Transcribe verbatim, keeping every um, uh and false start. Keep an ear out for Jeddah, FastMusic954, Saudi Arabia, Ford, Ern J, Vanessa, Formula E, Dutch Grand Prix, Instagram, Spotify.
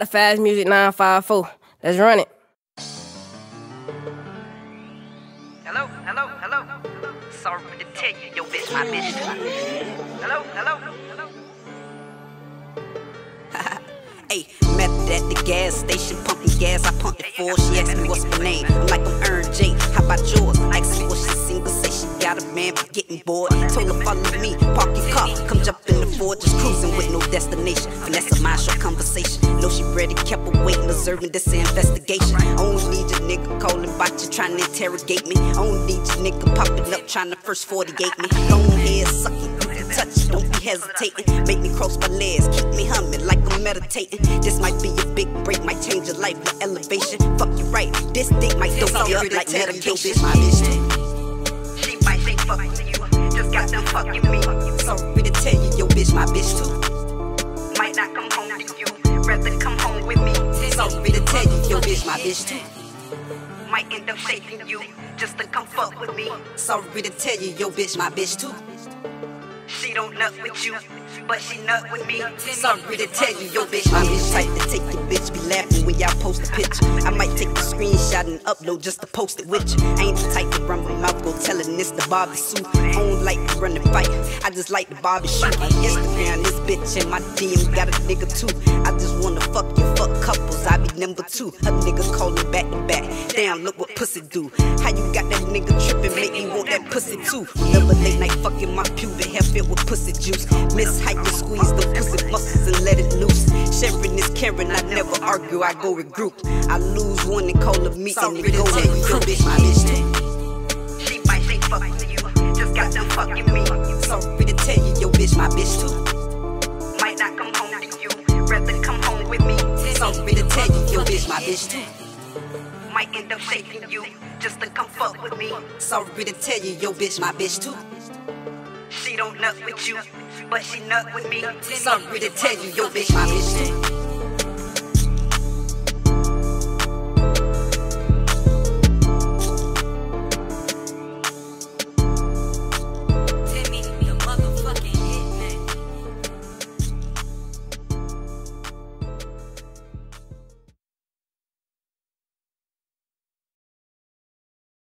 The Fast Music nine five four. Let's run it. Hello, hello, hello. Sorry to tell you, yo bitch, my bitch. Hello, hello, hello. Hey, met at the gas station, pumping gas. I pumped it for. She asked me what's my name. I'm like, I'm Ern J. How about yours? I asked her what she single. Say she got a man, but getting bored. Told her follow me, park your car, come jump in the Ford, just cruising with no destination. Vanessa, mind short conversation. No, she ready, kept her waiting, observing this investigation. I only need your nigga calling about you, trying to interrogate me. I only need your nigga popping up, trying to first forty-eight me. Long hair, sucking, you can touch, don't be hesitating. Make me cross my legs, keep me humming like I'm meditating. This might be a big break, might change your life with elevation. Fuck you right, this dick might throw me up like medication. She might say fuck to you, just got them fucking me. Sorry to tell you, yo bitch, my bitch too. Might not come home to you, rather come home with me. Sorry to tell you, yo bitch, my bitch too. Might end up shaking you, just to come fuck with me. Sorry to tell you, yo bitch, my bitch too. She don't nut with you, but she nut with me. Sorry to tell you, yo bitch, I'm the type to take your bitch, be laughing when y'all post a picture. I might take a screenshot and upload just to post it with you. I ain't the type to run my mouth, go telling this to Bobby Sue. I don't like to run the fight, I just like to Bobby shoot. Instagram, this bitch and my D M got a nigga too. I just wanna fuck you, fuck couples, I be number two. A nigga calling back to back, damn look what pussy do. How you got that nigga tripping, make me want that pussy too. Never late night fucking my pubic hair filled with pussy juice. Miss how you squeeze the pussy muscles and let it loose. Sharing is caring, I never argue, I go regroup. I lose one and call a meet and go recruit. She might say fuck to you, just got them fucking me. Sorry to tell you, yo bitch, my bitch too. Might not come home to you, rather come home with me. Sorry to tell you, yo bitch, my bitch too. Might end up shaking you, just to come fuck with me. Sorry to tell you, yo bitch, my bitch too. She don't nut with you, but she nut with me. Sorry to tell you, yo bitch, my bitch.